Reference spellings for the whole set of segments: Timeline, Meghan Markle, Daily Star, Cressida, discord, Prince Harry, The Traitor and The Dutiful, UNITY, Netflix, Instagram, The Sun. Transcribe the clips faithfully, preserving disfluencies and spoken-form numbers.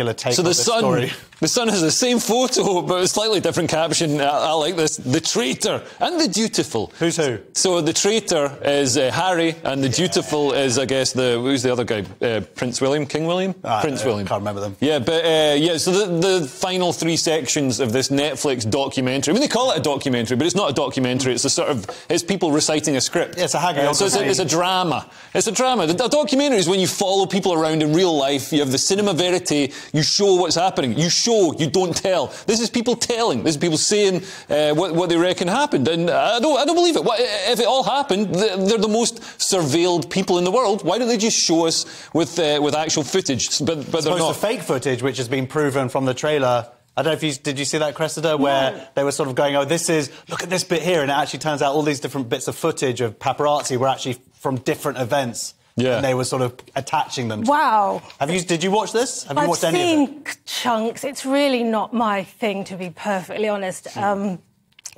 Take so the sun, story. the sun has the same photo, but a slightly different caption. I, I like this: the traitor and the dutiful. Who's who? So the traitor is uh, Harry, and the yeah. dutiful is, I guess, the who's the other guy? Uh, Prince William, King William, ah, Prince uh, William. I can't remember them. Yeah, but uh, yeah. So the, the final three sections of this Netflix documentary. I mean, they call it a documentary, but it's not a documentary. It's a sort of it's people reciting a script. Yeah, it's a hagiography. Uh, so it's a, it's a drama. It's a drama. A documentary is when you follow people around in real life. You have the cinema verite. You show what's happening. You show, you don't tell. This is people telling. This is people saying uh, what, what they reckon happened. And I don't, I don't believe it. What, if it all happened, they're the most surveilled people in the world. Why don't they just show us with, uh, with actual footage? But, but they're not. It's the fake footage, which has been proven from the trailer. I don't know if you... Did you see that, Cressida, where no. they were sort of going, oh, this is... Look at this bit here. And it actually turns out all these different bits of footage of paparazzi were actually from different events. Yeah. And they were sort of attaching them to Wow. Them. Have you, did you watch this? Have you I've watched any of it? I've seen chunks. It's really not my thing, to be perfectly honest. Mm. Um,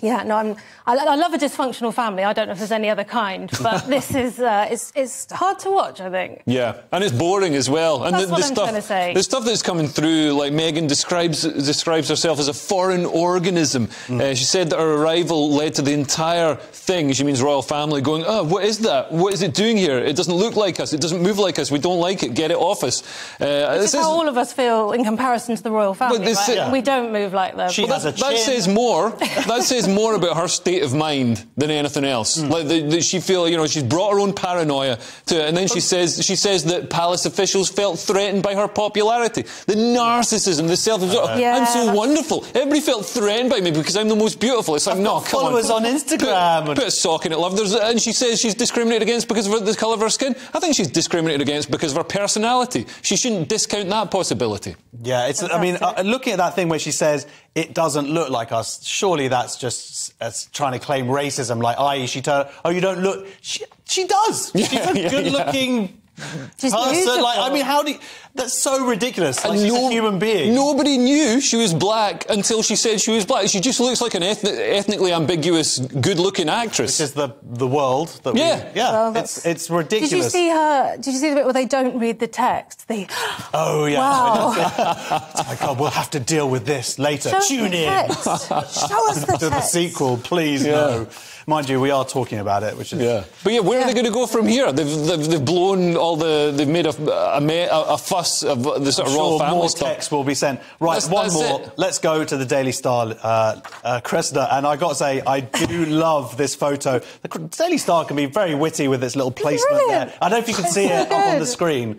yeah, no, I'm, I, I love a dysfunctional family. I don't know if there's any other kind, but this is, uh, it's, it's hard to watch, I think. Yeah, and it's boring as well. And that's the, the what I'm stuff, trying to say. The stuff that's coming through, like Meghan describes, describes herself as a foreign organism. Mm. Uh, she said that her arrival led to the entire thing, she means royal family, going, oh, what is that? What is it doing here? It doesn't look like us. It doesn't move like us. We don't like it. Get it off us. Uh, this is how all of us feel in comparison to the royal family, right? Say, yeah. We don't move like them. She well, has that, a chin. That says more. That says more about her state of mind than anything else. Mm. Like the, the, she feel, you know, she's brought her own paranoia to it, and then she says she says that palace officials felt threatened by her popularity. The narcissism, the self absorption. Yeah. I'm so wonderful. Everybody felt threatened by me because I'm the most beautiful. It's like, I've no, got come followers on. Followers on Instagram. Put, put a sock in it, love. There's, and she says she's discriminated against because of the colour of her skin. I think she's discriminated against because of her personality. She shouldn't discount that possibility. Yeah, it's. Exactly. I mean, uh, looking at that thing where she says it doesn't look like us, surely that's just... as trying to claim racism, like, I, she turned, oh, you don't look... She, she does! Yeah, she's a yeah, good-looking... Yeah. She's beautiful. Like, I mean, how do you... That's so ridiculous. Like, she's no, a human being. Nobody knew she was black until she said she was black. She just looks like an ethnic, ethnically ambiguous, good-looking actress. Which is the the world that we... Yeah, yeah. Well, it's, it's ridiculous. Did you see her... Did you see the bit where they don't read the text? They... Oh, yeah. Wow. Oh, my God, we'll have to deal with this later. Show Tune in. Show us the text. To the sequel, please, yeah. no. Mind you, we are talking about it, which is... Yeah. But, yeah, where yeah. are they going to go from here? They've, they've, they've blown... All the, they've made a, a, a fuss of the sort I'm of royal sure family more stuff. Texts will be sent. Right, that's, one that's more. It. Let's go to the Daily Star, uh, uh, Cressida, and I got to say, I do love this photo. The Daily Star can be very witty with its little placement there. I don't know if you can see it up on the screen.